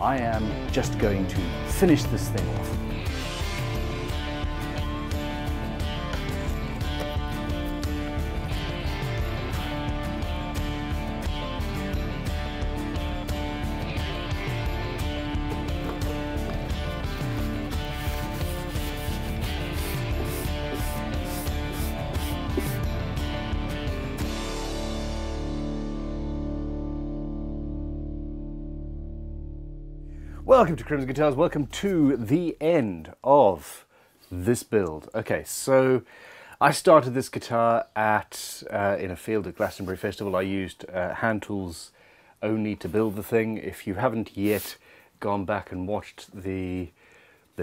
I am just going to finish this thing off. Welcome to Crimson Guitars, welcome to the end of this build. Okay, so I started this guitar at in a field at Glastonbury Festival. I used hand tools only to build the thing. If you haven't yet gone back and watched the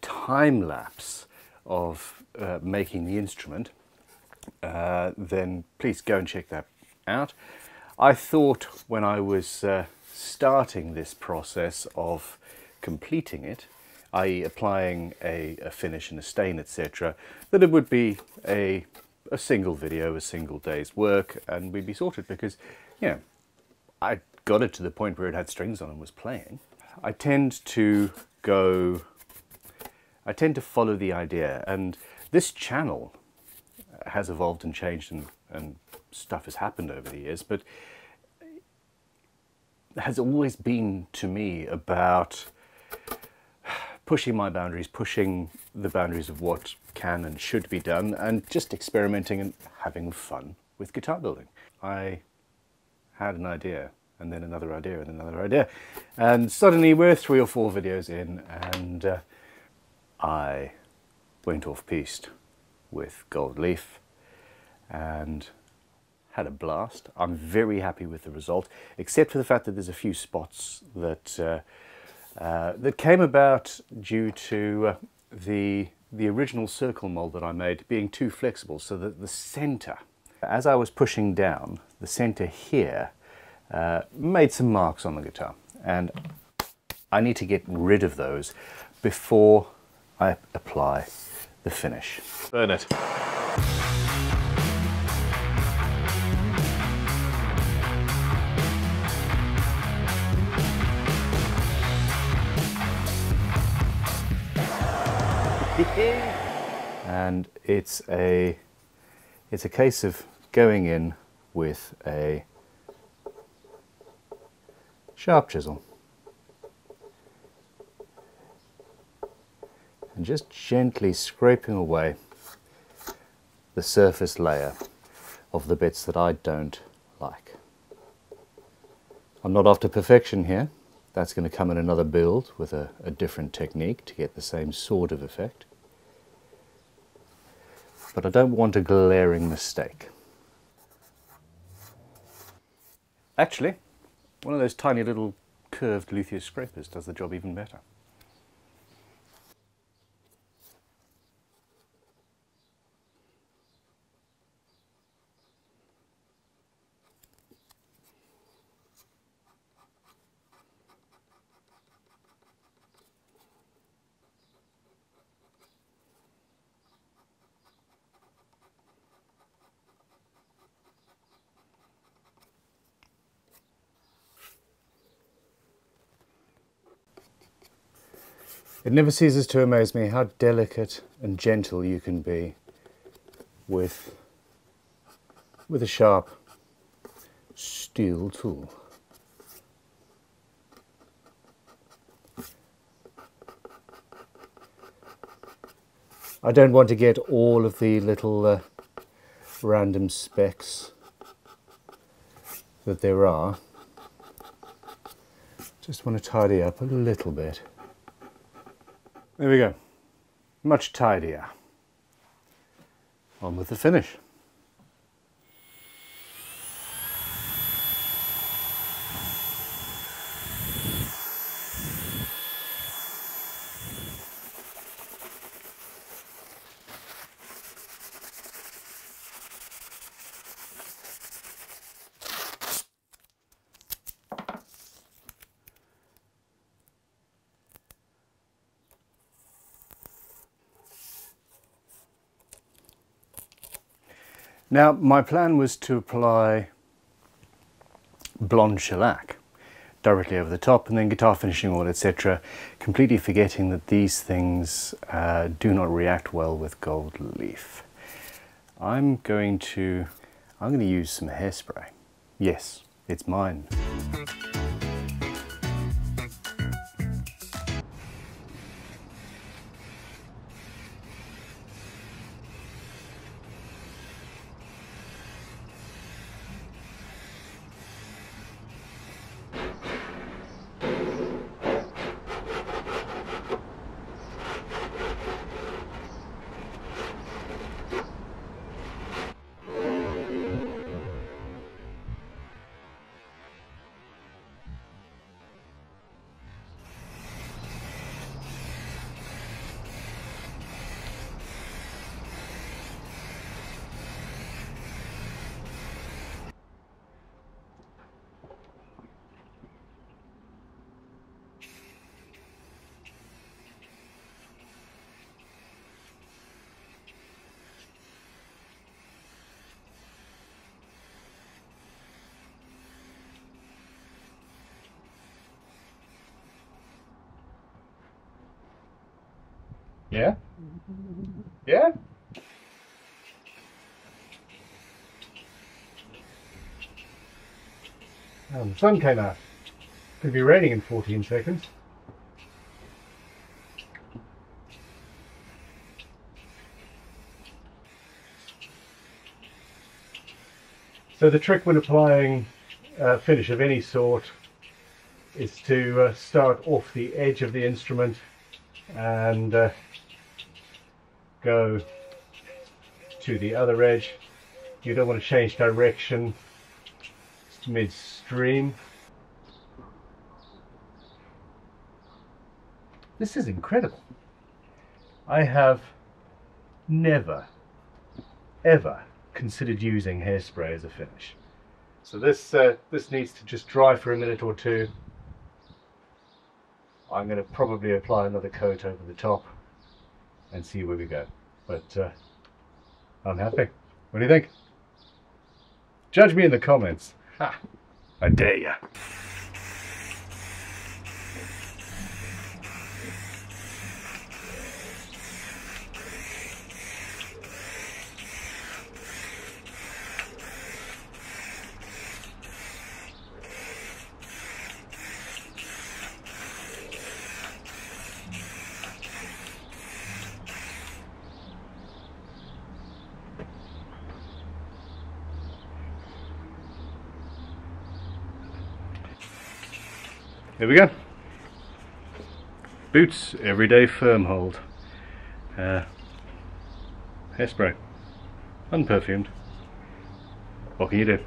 time lapse of making the instrument, then please go and check that out. I thought when I was starting this process of completing it, i.e. applying a finish and a stain, etc., that it would be a single video, a single day's work, and we'd be sorted because, you know, I got it to the point where it had strings on and was playing. I tend to follow the idea, and this channel has evolved and changed and stuff has happened over the years, but it has always been to me about pushing my boundaries, pushing the boundaries of what can and should be done, and just experimenting and having fun with guitar building. I had an idea, and then another idea, and another idea, and suddenly we're 3 or 4 videos in, and I went off-piste with Gold Leaf and had a blast. I'm very happy with the result, except for the fact that there's a few spots that that came about due to the original circle mold that I made being too flexible, so that the center, as I was pushing down, the center here made some marks on the guitar, and I need to get rid of those before I apply the finish. Burn it. And it's a case of going in with a sharp chisel and just gently scraping away the surface layer of the bits that I don't like. I'm not after perfection here. That's going to come in another build with a different technique to get the same sort of effect. But I don't want a glaring mistake. Actually, one of those tiny little curved luthier scrapers does the job even better. It never ceases to amaze me how delicate and gentle you can be with a sharp steel tool. I don't want to get all of the little random specks that there are. Just want to tidy up a little bit. There we go, much tidier. On with the finish. Now, my plan was to apply blonde shellac directly over the top, and then guitar finishing oil, etc., completely forgetting that these things do not react well with gold leaf. I'm going to use some hairspray. Yes, it's mine. Yeah? Yeah? The sun came out. Could be raining in 14 seconds. So the trick when applying a finish of any sort is to start off the edge of the instrument and go to the other edge. You don't want to change direction midstream. This is incredible. I have never ever considered using hairspray as a finish. So this needs to just dry for a minute or two. I'm going to probably apply another coat over the top and see where we go, but I'm happy. What do you think? Judge me in the comments. Ha! I dare ya. There we go. Boots, everyday firm hold. Hairspray, unperfumed. What can you do?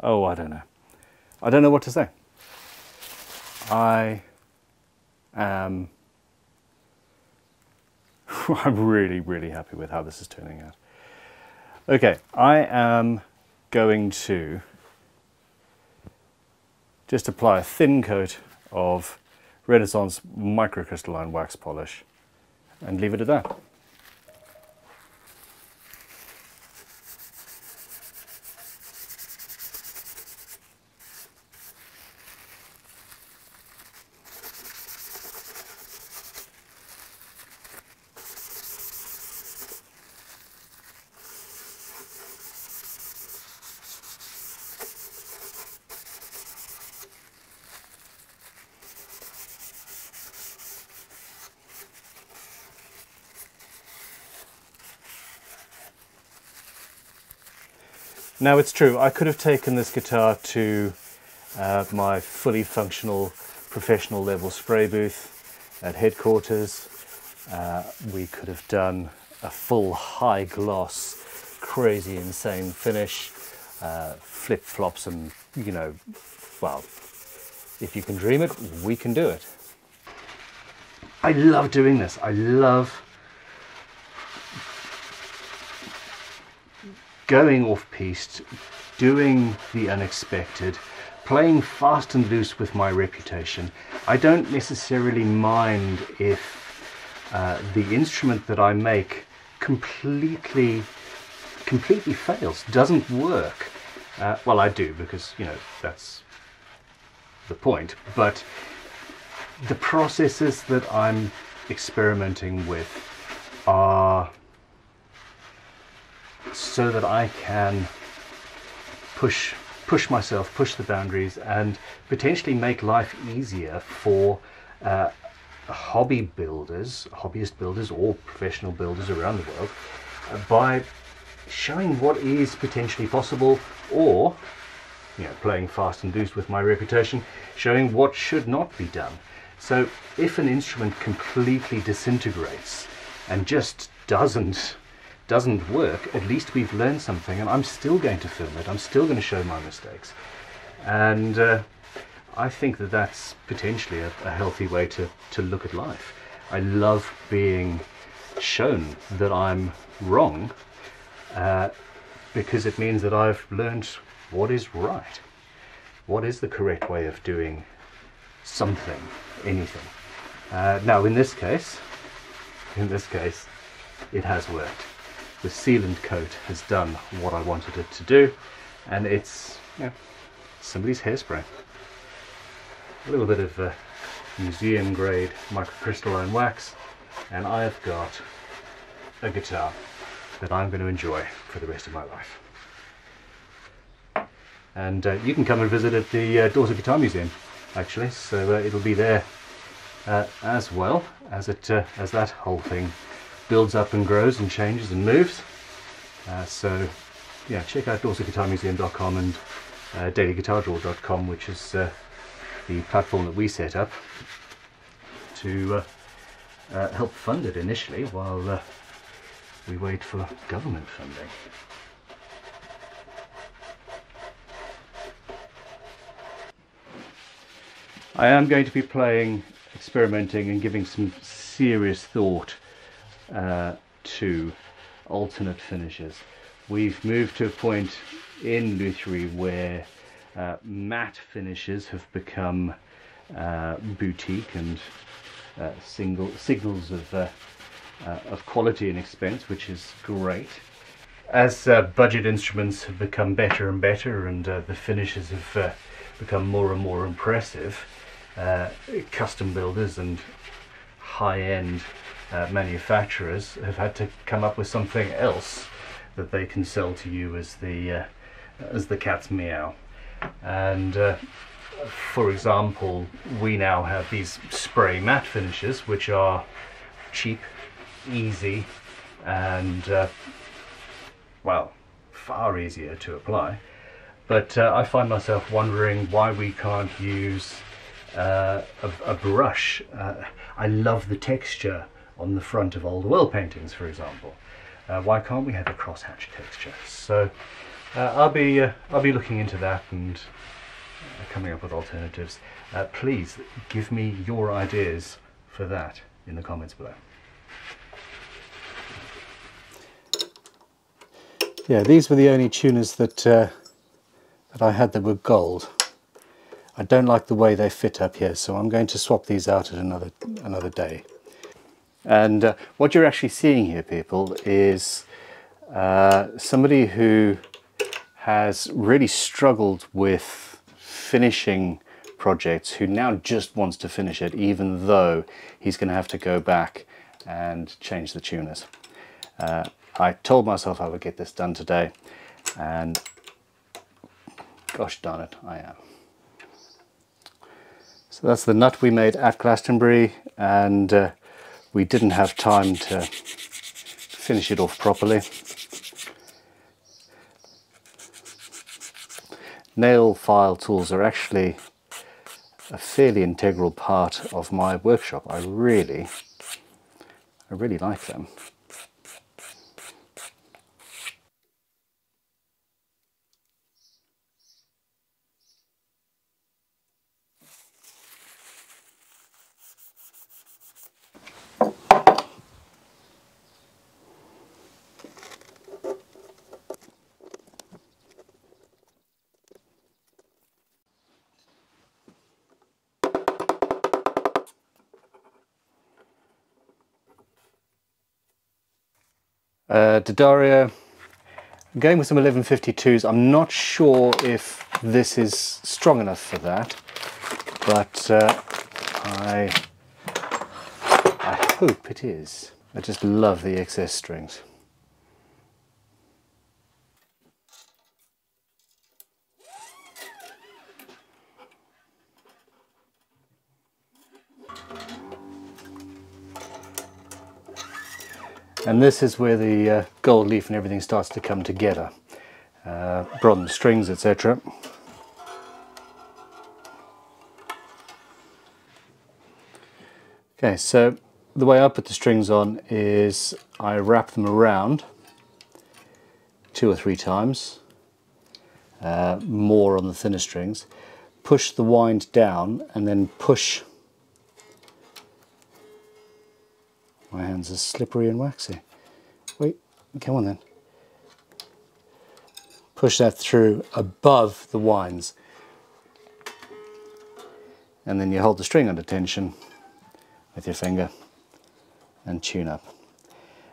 Oh, I don't know. I don't know what to say. I'm really, really happy with how this is turning out. Okay, I am going to just apply a thin coat of Renaissance microcrystalline wax polish and leave it at that. Now it's true, I could have taken this guitar to my fully functional professional level spray booth at headquarters. We could have done a full high gloss, crazy insane finish, flip-flops and, you know, well, if you can dream it, we can do it. I love doing this. I love going off-piste, doing the unexpected, playing fast and loose with my reputation. I don't necessarily mind if the instrument that I make completely fails, doesn't work. Well, I do, because, you know, that's the point. But the processes that I'm experimenting with are so that I can push myself, push the boundaries, and potentially make life easier for hobbyist builders or professional builders around the world by showing what is potentially possible, or, you know, playing fast and loose with my reputation, showing what should not be done. So if an instrument completely disintegrates and just doesn't work, at least we've learned something, and I'm still going to film it, I'm still going to show my mistakes. And I think that that's potentially a healthy way to look at life. I love being shown that I'm wrong, because it means that I've learned what is right, what is the correct way of doing something, anything. Now in this case, it has worked. The sealant coat has done what I wanted it to do, and it's, you know, somebody's hairspray. A little bit of museum grade microcrystalline wax, and I've got a guitar that I'm going to enjoy for the rest of my life. And you can come and visit at the Daughter Guitar Museum, actually, so it'll be there as well as that whole thing builds up and grows and changes and moves. So yeah, check out DawsonGuitarMuseum.com and dailyguitardraw.com, which is the platform that we set up to help fund it initially while we wait for government funding. I am going to be playing, experimenting, and giving some serious thought to alternate finishes. We've moved to a point in Luthiery where matte finishes have become boutique and signals of quality and expense, which is great. As budget instruments have become better and better, and the finishes have become more and more impressive, custom builders and high-end manufacturers have had to come up with something else that they can sell to you as the cat's meow. And for example, we now have these spray matte finishes, which are cheap, easy, and well, far easier to apply. But I find myself wondering why we can't use a brush. I love the texture on the front of old oil paintings, for example. Why can't we have a crosshatch texture? So I'll be looking into that and coming up with alternatives. Please give me your ideas for that in the comments below. Yeah, these were the only tuners that that I had that were gold. I don't like the way they fit up here, so I'm going to swap these out at another day. And what you're actually seeing here, people, is somebody who has really struggled with finishing projects, who now just wants to finish it, even though he's going to have to go back and change the tuners. I told myself I would get this done today, and gosh darn it, I am. So that's the nut we made at Glastonbury, and we didn't have time to finish it off properly. Nail file tools are actually a fairly integral part of my workshop. I really like them. D'Addario I'm going with some 1152s. I'm not sure if this is strong enough for that, but I hope it is. I just love the excess strings. And this is where the gold leaf and everything starts to come together. Bronze strings, etc. Okay, so the way I put the strings on is I wrap them around 2 or 3 times, more on the thinner strings, push the wind down, and then push. My hands are slippery and waxy. Wait, come on then. Push that through above the winds. And then you hold the string under tension with your finger and tune up.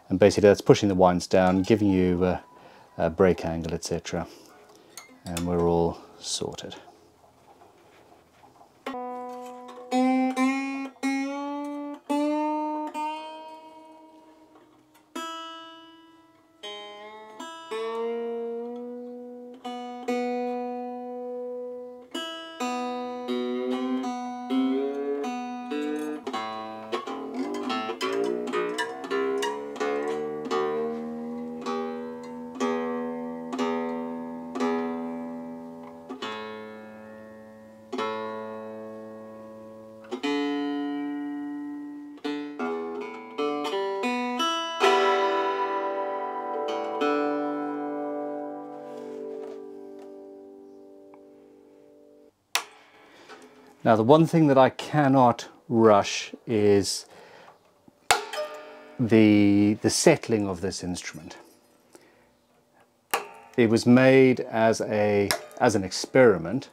And basically that's pushing the winds down, giving you a break angle, etc. And we're all sorted. Now the one thing that I cannot rush is the settling of this instrument. It was made as an experiment.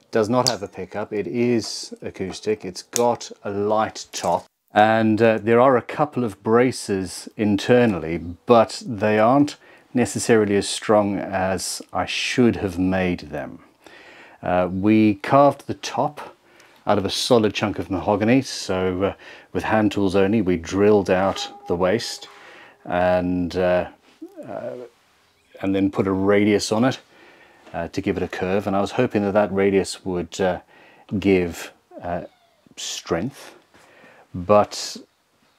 It does not have a pickup. It is acoustic. It's got a light top, and there are a couple of braces internally, but they aren't necessarily as strong as I should have made them. We carved the top out of a solid chunk of mahogany, so with hand tools only we drilled out the waist and then put a radius on it to give it a curve, and I was hoping that that radius would give strength, but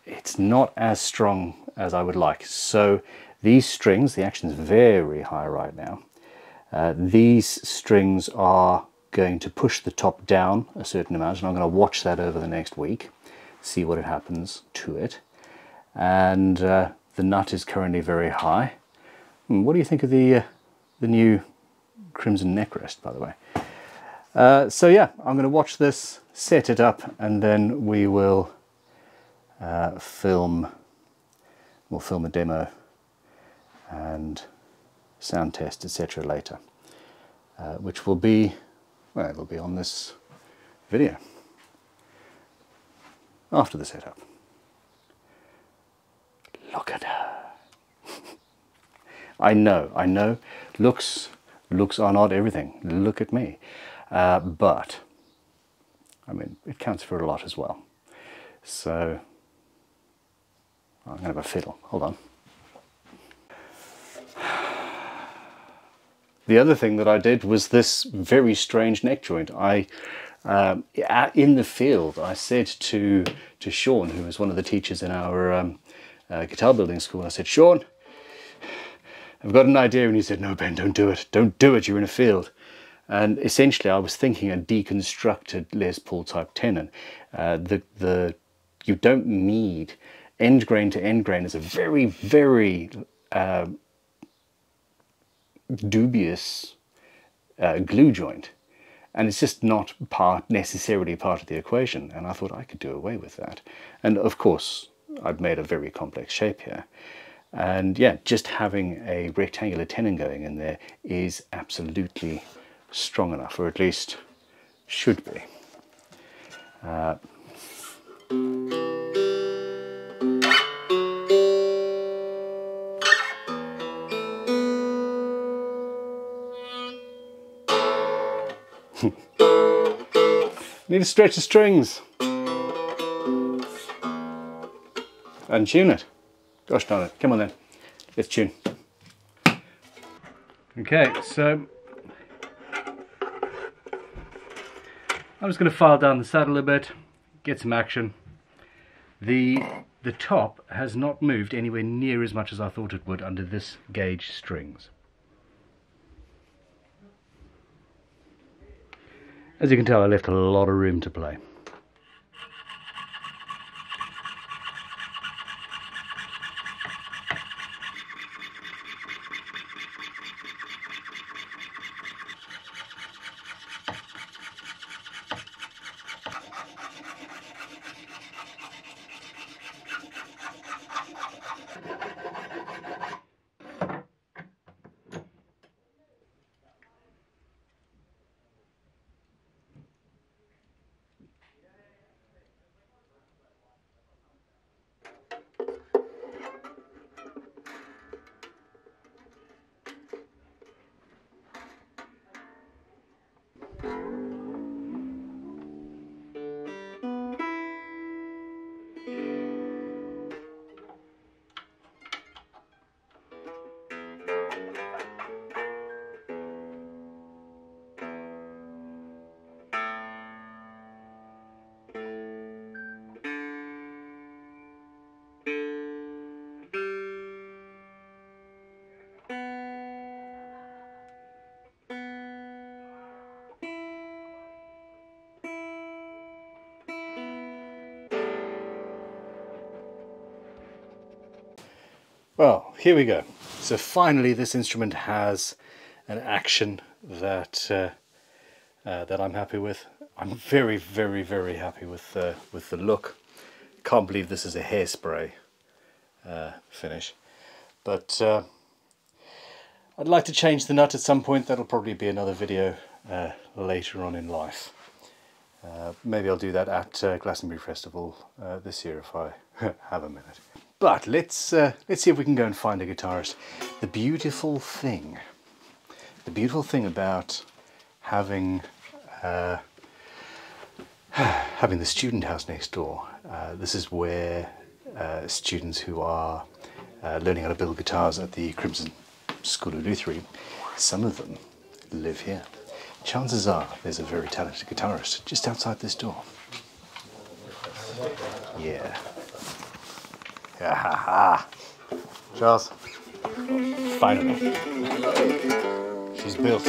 it's not as strong as I would like. So these strings, the action's very high right now. These strings are going to push the top down a certain amount, and I'm going to watch that over the next week, see what happens to it. And the nut is currently very high. What do you think of the new Crimson neck rest, by the way? So yeah, I'm going to watch this, set it up, and then we will film a demo and sound test, etc. later, which will be, well, it'll be on this video after the setup. Look at her. I know, looks are not everything. Look at me. But I mean, it counts for a lot as well. So I'm gonna have a fiddle, hold on. The other thing that I did was this very strange neck joint. In the field, I said to Sean, who was one of the teachers in our guitar building school, I said, "Sean, I've got an idea." And he said, "No, Ben, don't do it. Don't do it, you're in a field." And essentially I was thinking a deconstructed Les Paul type tenon. You don't need end grain to end grain. It's a very, very, dubious glue joint, and it's just not necessarily part of the equation, and I thought I could do away with that. And of course I've made a very complex shape here, and yeah, just having a rectangular tenon going in there is absolutely strong enough, or at least should be. Need to stretch the strings and tune it. Gosh darn it, come on then, let's tune. Okay, so I'm just going to file down the saddle a bit, get some action. The top has not moved anywhere near as much as I thought it would under this gauge strings. As you can tell, I left a lot of room to play. Well, here we go. So finally this instrument has an action that that I'm happy with. I'm very, very, very happy with the look. Can't believe this is a hairspray finish. But I'd like to change the nut at some point. That'll probably be another video later on in life. Maybe I'll do that at Glastonbury Festival this year if I have a minute. But let's see if we can go and find a guitarist. The beautiful thing about having having the student house next door. This is where students who are learning how to build guitars at the Crimson School of Luthiery, some of them live here. Chances are there's a very talented guitarist just outside this door. Yeah. Charles, finally, she's built.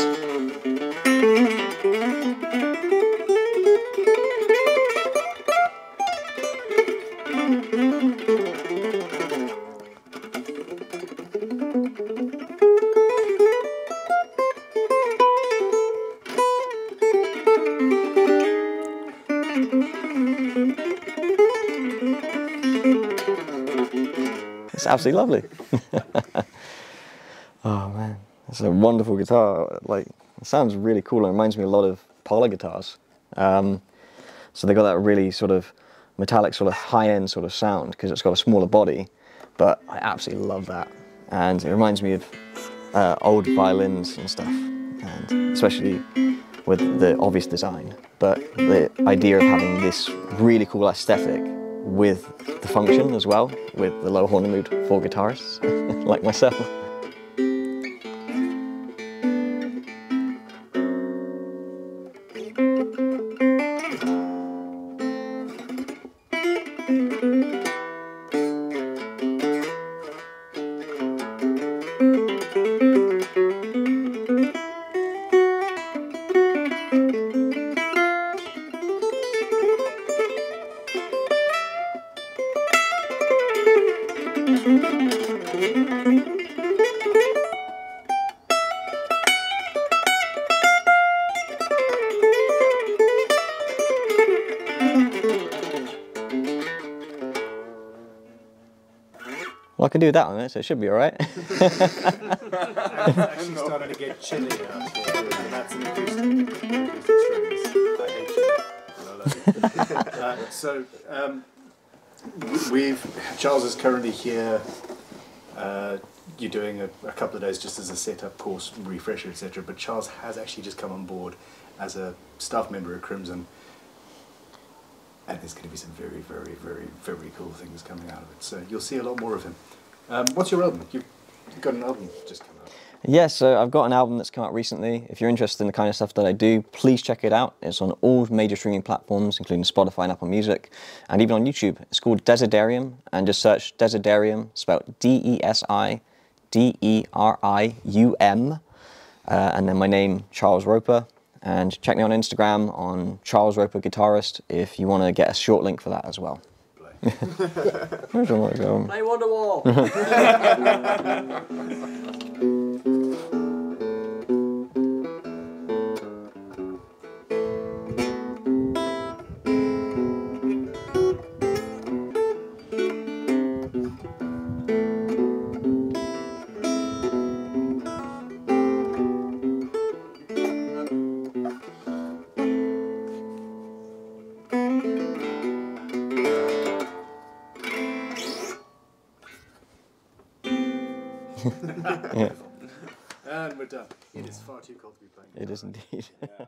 It's absolutely lovely. Oh man, it's a wonderful guitar. Like, it sounds really cool. It reminds me a lot of Parlor guitars. So they got that really sort of metallic, sort of high-end sort of sound because it's got a smaller body. But I absolutely love that, and it reminds me of old violins and stuff, and especially with the obvious design. But the idea of having this really cool aesthetic with the function as well, with the low horn mood for guitarists like myself. Well, I can do that on it, so it should be all right. I'm actually starting to get chilly now, so that's an acoustic strings. I hate you. I love you. Charles is currently here. You're doing a couple of days just as a setup course, refresher, etc. But Charles has actually just come on board as a staff member at Crimson and there's going to be some very, very cool things coming out of it. So you'll see a lot more of him. What's your album? You've got an album just come out. Yeah, so I've got an album that's come out recently. If you're interested in the kind of stuff that I do, please check it out. It's on all major streaming platforms, including Spotify and Apple Music, and even on YouTube. It's called Desiderium, and just search Desiderium, spelled D-E-S-I-D-E-R-I-U-M, and then my name, Charles Roper. And check me on Instagram on Charles Roper Guitarist if you want to get a short link for that as well. Play Wonderwall. Yeah. And we're done. It is far too cold to be playing. It is indeed. Yeah.